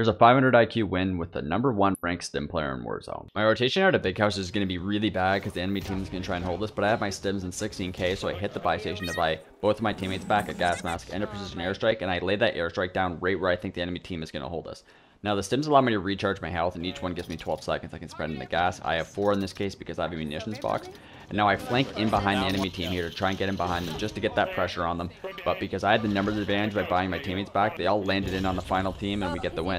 Here's a 500 IQ win with the #1 ranked stim player in Warzone. My rotation out of Big House is going to be really bad because the enemy team is going to try and hold this, but I have my stims in 16k, so I hit the buy station to buy both of my teammates back a gas mask and a precision airstrike, and I lay that airstrike down right where I think the enemy team is going to hold us. Now the stims allow me to recharge my health, and each one gives me 12 seconds I can spend in the gas. I have 4 in this case because I have a munitions box. And now I flank in behind the enemy team here to try and get in behind them just to get that pressure on them. But because I had the numbers advantage by buying my teammates back, they all landed in on the final team and we get the win.